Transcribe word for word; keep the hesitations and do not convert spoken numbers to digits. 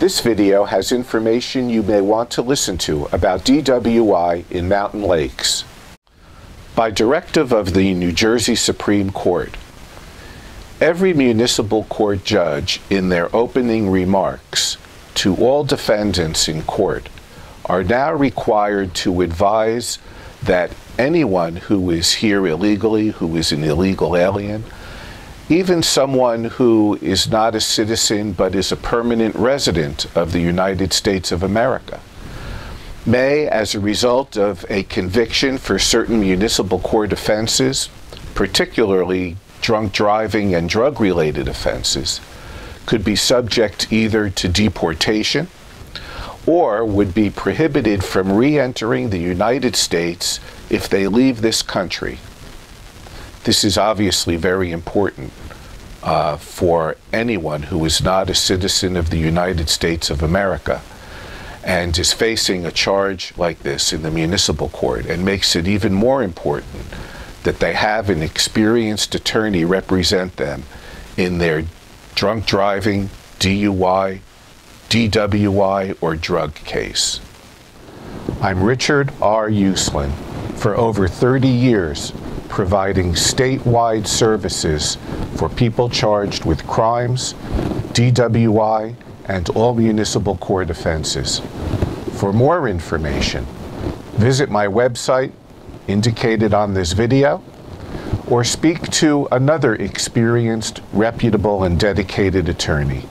This video has information you may want to listen to about D W I in Mountain Lakes. By directive of the New Jersey Supreme Court, every municipal court judge, in their opening remarks to all defendants in court, are now required to advise that anyone who is here illegally, who is an illegal alien, even someone who is not a citizen but is a permanent resident of the United States of America, may, as a result of a conviction for certain municipal court offenses, particularly drunk driving and drug-related offenses, could be subject either to deportation or would be prohibited from re-entering the United States if they leave this country. This is obviously very important uh, for anyone who is not a citizen of the United States of America and is facing a charge like this in the municipal court, and makes it even more important that they have an experienced attorney represent them in their drunk driving, D U I, D W I, or drug case. I'm Richard R. Uslan, for over thirty years providing statewide services for people charged with crimes, D W I, and all municipal court offenses. For more information, visit my website, indicated on this video, or speak to another experienced, reputable, and dedicated attorney.